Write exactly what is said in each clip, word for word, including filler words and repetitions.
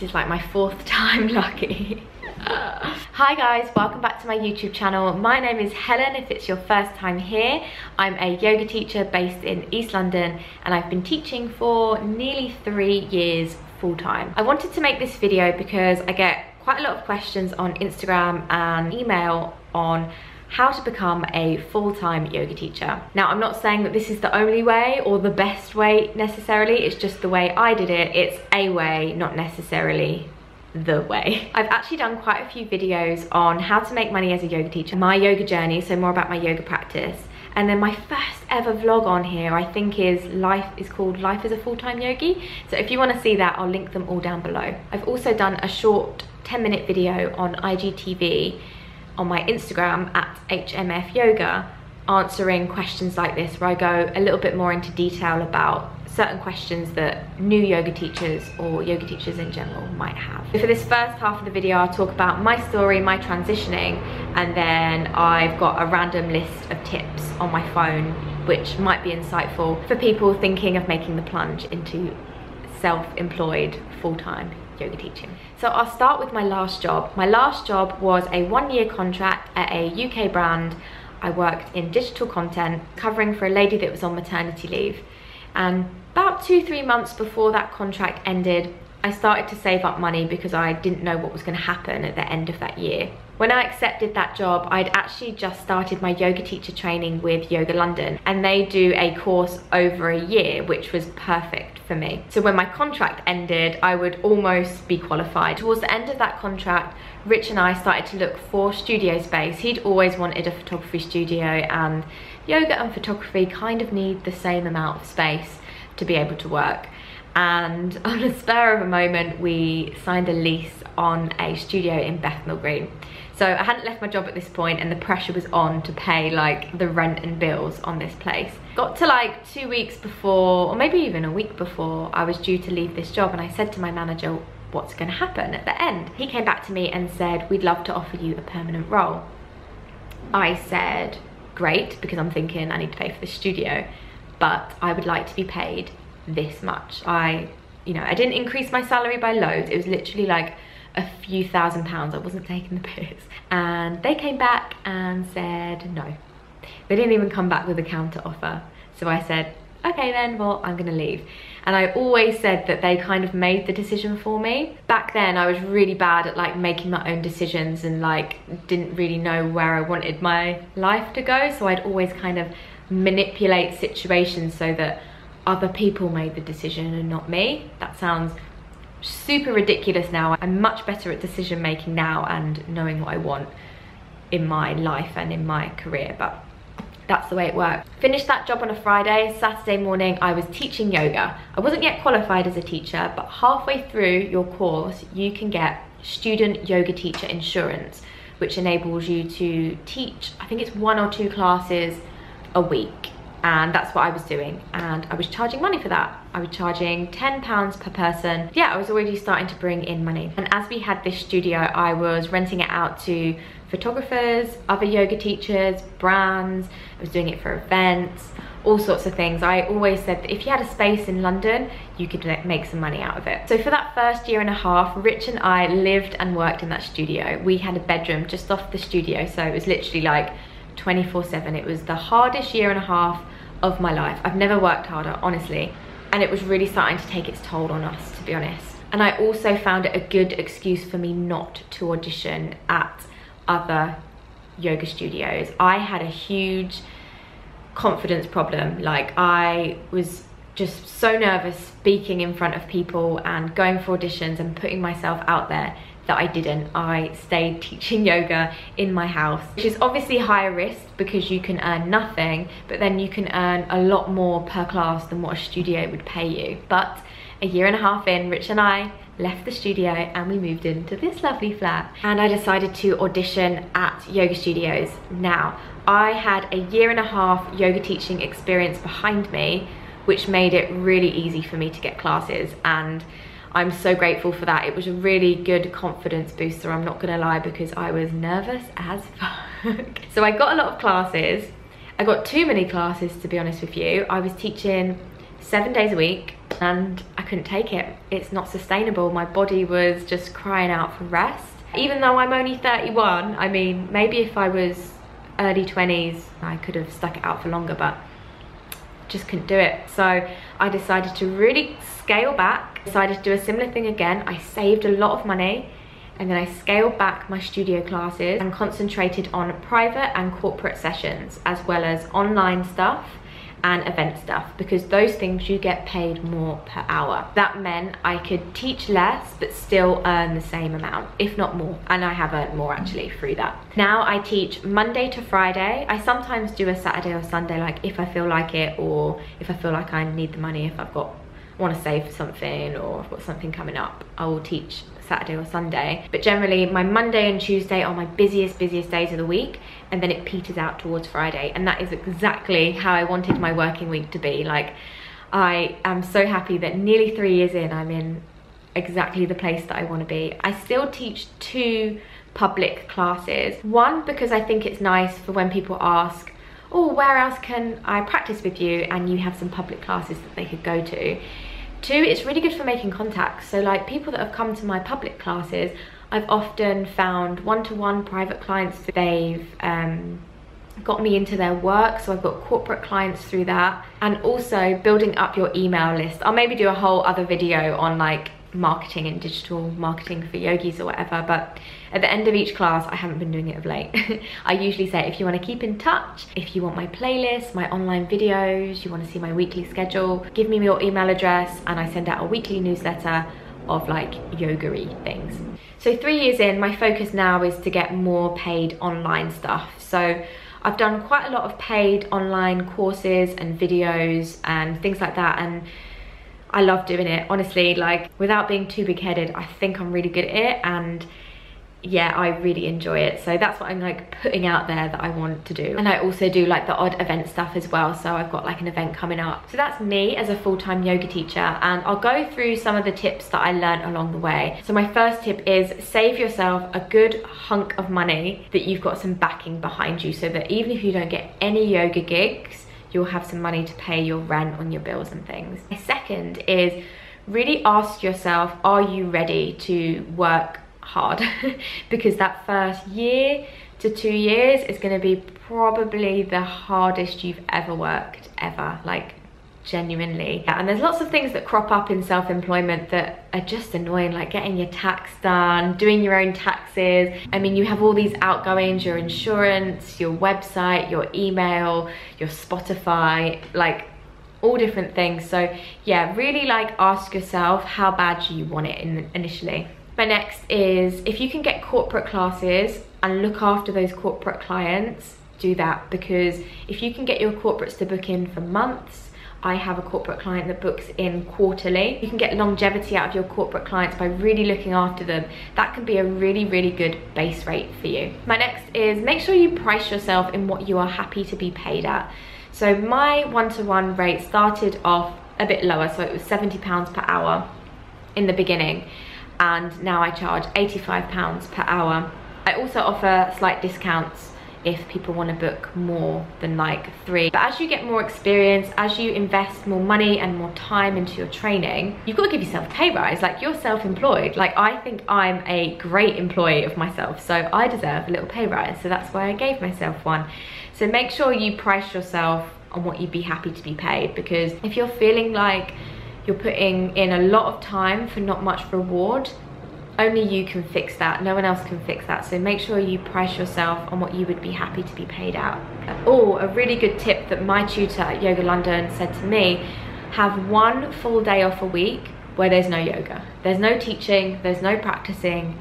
This is like my fourth time lucky. Uh, hi guys, welcome back to my YouTube channel. My name is Helen. If it's your first time here, I'm a yoga teacher based in East London and I've been teaching for nearly three years full-time. I wanted to make this video because I get quite a lot of questions on Instagram and email on how to become a full-time yoga teacher. Now, I'm not saying that this is the only way or the best way necessarily, it's just the way I did it. It's a way, not necessarily the way. I've actually done quite a few videos on how to make money as a yoga teacher, my yoga journey, so more about my yoga practice. And then my first ever vlog on here, I think is life is called Life as a Full-Time Yogi. So if you wanna see that, I'll link them all down below. I've also done a short ten minute video on I G T V on my Instagram at H M F yoga, answering questions like this, where I go a little bit more into detail about certain questions that new yoga teachers or yoga teachers in general might have. For this first half of the video, I'll talk about my story, my transitioning, and then I've got a random list of tips on my phone which might be insightful for people thinking of making the plunge into self-employed full-time yoga teaching. So I'll start with my last job. My last job was a one-year contract at a U K brand. I worked in digital content, covering for a lady that was on maternity leave. And about two, three months before that contract ended, I started to save up money because I didn't know what was going to happen at the end of that year. When I accepted that job, I'd actually just started my yoga teacher training with Yoga London, and they do a course over a year, which was perfect for me. So when my contract ended, I would almost be qualified. Towards the end of that contract, Rich and I started to look for studio space. He'd always wanted a photography studio, and yoga and photography kind of need the same amount of space to be able to work. And on the spur of a moment, we signed a lease on a studio in Bethnal Green. So I hadn't left my job at this point and the pressure was on to pay like the rent and bills on this place. Got to like two weeks before, or maybe even a week before I was due to leave this job, and I said to my manager, what's going to happen at the end? He came back to me and said, we'd love to offer you a permanent role. I said, great, because I'm thinking I need to pay for the studio, but I would like to be paid this much. I, you know, I didn't increase my salary by loads. It was literally like a few thousand pounds. I wasn't taking the piss. And they came back and said no. They didn't even come back with a counter offer. So I said, okay then, well, I'm gonna leave. And I always said that they kind of made the decision for me. Back then I was really bad at like making my own decisions and like didn't really know where I wanted my life to go. So I'd always kind of manipulate situations so that other people made the decision and not me. That sounds super ridiculous now. I'm much better at decision making now and knowing what I want in my life and in my career, but that's the way it worked. Finished that job on a Friday. Saturday morning, I was teaching yoga. I wasn't yet qualified as a teacher, but halfway through your course, you can get student yoga teacher insurance, which enables you to teach, I think it's one or two classes a week. And that's what I was doing, and I was charging money for that. I was charging ten pounds per person. Yeah, I was already starting to bring in money. And as we had this studio, I was renting it out to photographers, other yoga teachers, brands. I was doing it for events, all sorts of things. I always said that if you had a space in London, you could make some money out of it. So for that first year and a half, Rich and I lived and worked in that studio. We had a bedroom just off the studio, so it was literally like twenty-four seven. It was the hardest year and a half of my life. I've never worked harder, honestly. And it was really starting to take its toll on us, to be honest. And I also found it a good excuse for me not to audition at other yoga studios. I had a huge confidence problem. Like, I was just so nervous speaking in front of people and going for auditions and putting myself out there that I didn't. I stayed teaching yoga in my house, which is obviously higher risk because you can earn nothing, but then you can earn a lot more per class than what a studio would pay you. But a year and a half in, Rich and I left the studio and we moved into this lovely flat, and I decided to audition at yoga studios. Now, I had a year and a half yoga teaching experience behind me, which made it really easy for me to get classes, and I'm so grateful for that. It was a really good confidence booster, I'm not gonna lie, because I was nervous as fuck. So I got a lot of classes. I got too many classes, to be honest with you. I was teaching seven days a week, and I couldn't take it. It's not sustainable. My body was just crying out for rest. Even though I'm only thirty-one, I mean, maybe if I was early twenties, I could have stuck it out for longer, but just couldn't do it. So I decided to really scale back, decided to do a similar thing again. I saved a lot of money, and then I scaled back my studio classes and concentrated on private and corporate sessions, as well as online stuff and event stuff, because those things you get paid more per hour. That meant I could teach less but still earn the same amount, if not more, and I have earned more actually through that. Now I teach Monday to Friday. I sometimes do a Saturday or Sunday, like if I feel like it, or if I feel like I need the money, if I've got want to save for something, or I've got something coming up, I will teach Saturday or Sunday. But generally my Monday and Tuesday are my busiest busiest days of the week, and then it peters out towards Friday, and that is exactly how I wanted my working week to be. Like, I am so happy that nearly three years in, I'm in exactly the place that I want to be. I still teach two public classes, one because I think it's nice for when people ask, oh, where else can I practice with you, and you have some public classes that they could go to. Two, it's really good for making contacts. So like people that have come to my public classes, I've often found one-to-one private clients. They've um, got me into their work, so I've got corporate clients through that. And also building up your email list. I'll maybe do a whole other video on like marketing and digital marketing for yogis or whatever, but at the end of each class, I haven't been doing it of late. I usually say, if you want to keep in touch, if you want my playlist, my online videos, you want to see my weekly schedule, give me your email address, and I send out a weekly newsletter of like yoga-y things. So three years in, my focus now is to get more paid online stuff. So I've done quite a lot of paid online courses and videos and things like that, and I love doing it, honestly. Like, without being too big-headed, I think I'm really good at it, and yeah, I really enjoy it. So that's what I'm like putting out there that I want to do. And I also do like the odd event stuff as well, so I've got like an event coming up. So that's me as a full-time yoga teacher, and I'll go through some of the tips that I learned along the way. So my first tip is save yourself a good hunk of money that you've got some backing behind you, so that even if you don't get any yoga gigs, you'll have some money to pay your rent on your bills and things. My second is really ask yourself, are you ready to work hard? Because that first year to two years is gonna be probably the hardest you've ever worked, ever, like genuinely. And there's lots of things that crop up in self-employment that are just annoying, like getting your tax done, doing your own taxes. I mean, you have all these outgoings, your insurance, your website, your email, your Spotify, like all different things. So yeah, really like ask yourself how bad you want it in initially. My next is, if you can get corporate classes and look after those corporate clients, do that, because if you can get your corporates to book in for months, I have a corporate client that books in quarterly. You can get longevity out of your corporate clients by really looking after them. That can be a really, really good base rate for you. My next is make sure you price yourself in what you are happy to be paid at. So my one-to-one rate started off a bit lower, so it was seventy pounds per hour in the beginning, and now I charge eighty-five pounds per hour. I also offer slight discounts if people want to book more than like three. But as you get more experience, as you invest more money and more time into your training, you've got to give yourself a pay rise. Like, you're self-employed. Like, I think I'm a great employee of myself, so I deserve a little pay rise. So that's why I gave myself one. So make sure you price yourself on what you'd be happy to be paid, because if you're feeling like you're putting in a lot of time for not much reward, only you can fix that. No one else can fix that. So make sure you price yourself on what you would be happy to be paid out. Oh, a really good tip that my tutor at Yoga London said to me, have one full day off a week where there's no yoga. There's no teaching, there's no practicing,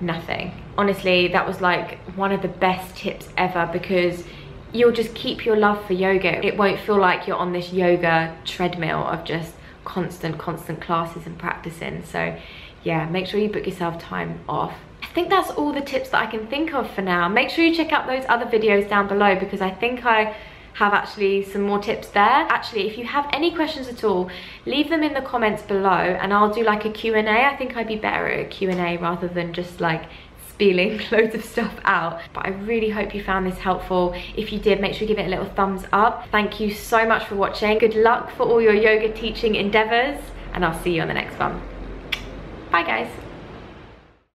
nothing. Honestly, that was like one of the best tips ever, because you'll just keep your love for yoga. It won't feel like you're on this yoga treadmill of just constant, constant classes and practicing. So yeah, make sure you book yourself time off. I think that's all the tips that I can think of for now. Make sure you check out those other videos down below, because I think I have actually some more tips there. Actually, if you have any questions at all, leave them in the comments below, and I'll do like a Q and A. I think I'd be better at a Q and A rather than just like spieling loads of stuff out. But I really hope you found this helpful. If you did, make sure you give it a little thumbs up. Thank you so much for watching. Good luck for all your yoga teaching endeavors, and I'll see you on the next one. Bye guys.